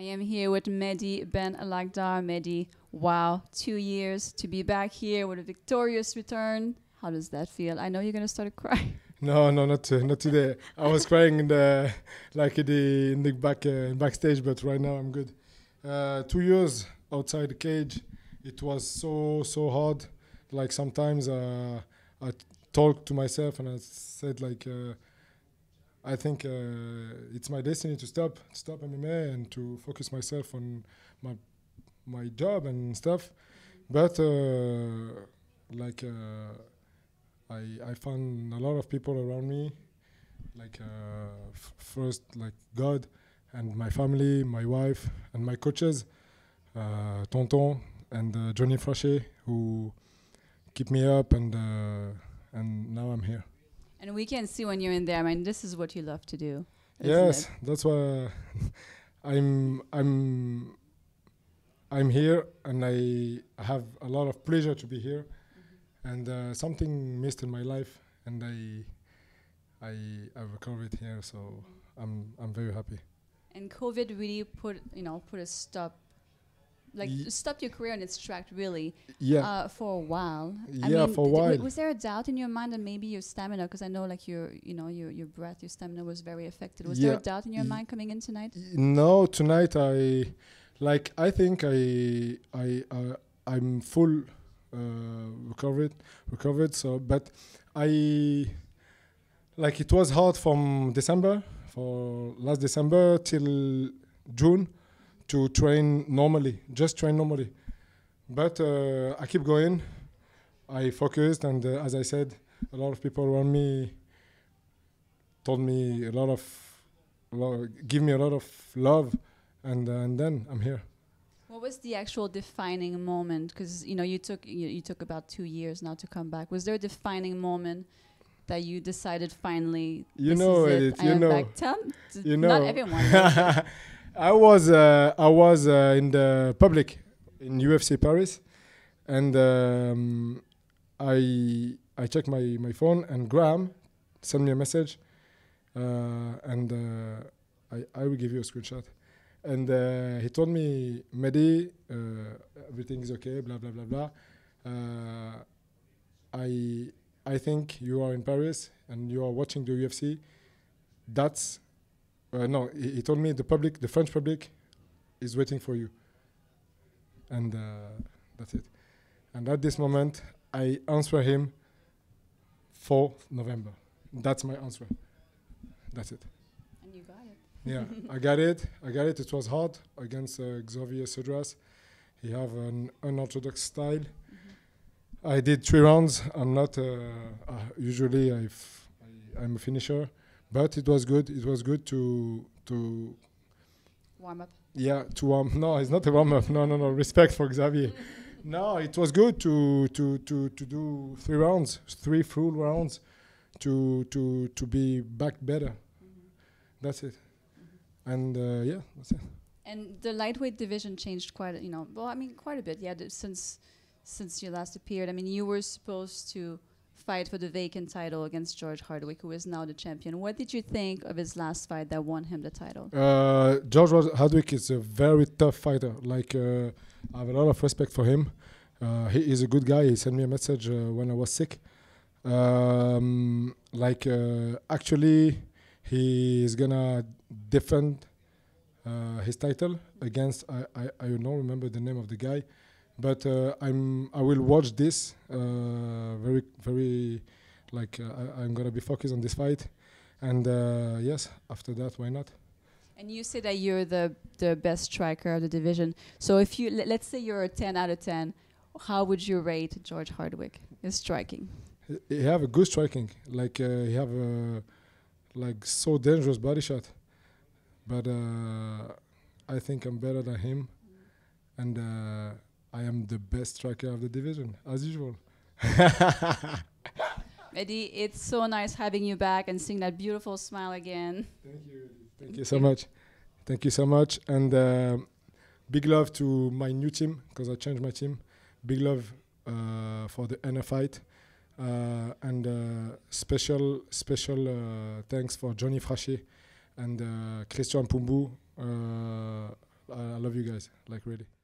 I am here with Mehdi Ben Lakhdhar. Mehdi, wow, 2 years to be back here with a victorious return. How does that feel? I know you're going to start crying. No, not today. I was crying in the backstage, but right now I'm good. 2 years outside the cage, it was so hard. Like sometimes I talked to myself and I said like, I think it's my destiny to stop MMA and to focus myself on my job and stuff. But I found a lot of people around me, like first like God and my family, my wife and my coaches, Tonton and Johnny Frachet, who keep me up, and now I'm here. And we can see when you're in there, I mean, this is what you love to do. Yes, that's why I'm here, and I have a lot of pleasure to be here. And something missed in my life, and I recovered here, so I'm very happy. And COVID really put a stop, like stopped your career in its track, really. Yeah. For a while. I mean, for a while. Was there a doubt in your mind that maybe your stamina, because I know like your breath, your stamina was very affected. Was there a doubt in your mind coming in tonight? No, tonight I think I'm full. Recovered. So, but it was hard from December, for last December till June, to train normally, But I keep going. I focused, and as I said, a lot of people around me told me give me a lot of love, and then I'm here. What was the actual defining moment? Because you took about 2 years now to come back. Was there a defining moment that you decided finally? You know, not everyone. I was in the public in UFC Paris, and I checked my phone, and Graham sent me a message, and I will give you a screenshot. And he told me, Mehdi, everything is okay, blah, blah, blah, blah. I think you are in Paris and you are watching the UFC. That's, no, he told me the French public is waiting for you. And that's it. And at this moment, I answer him, 4th November. That's my answer. That's it. And you got it. Yeah, I got it. It was hard against Xavier Sedras. He have an unorthodox style. I did 3 rounds. I'm not usually I'm a finisher, but it was good. It was good to warm up. Yeah, to warm. No, it's not a warm up. No. Respect for Xavier. No, it was good to do 3 rounds, 3 full rounds, to be back better. That's it. And yeah, that's it. And the lightweight division changed quite a bit. Yeah, since you last appeared. I mean, you were supposed to fight for the vacant title against George Hardwick, who is now the champion. What did you think of his last fight that won him the title? George Hardwick is a very tough fighter. Like, I have a lot of respect for him. He is a good guy. He sent me a message when I was sick. Actually, he is gonna defend his title against I don't remember the name of the guy, but I will watch this very, very. I'm gonna be focused on this fight, and yes, after that, why not? And you say that you're the best striker of the division. So if you let's say you're a 10 out of 10, how would you rate George Hardwick? His striking? He have a good striking. Like he have a. Like so dangerous body shot, but I think I'm better than him, and I am the best striker of the division as usual. Mehdi, it's so nice having you back and seeing that beautiful smile again. Thank you so much. Thank you so much, and big love to my new team, because I changed my team. Big love for the NFight. And special thanks for Johnny Frachet and Christian Pumbu. love you guys. Like, really.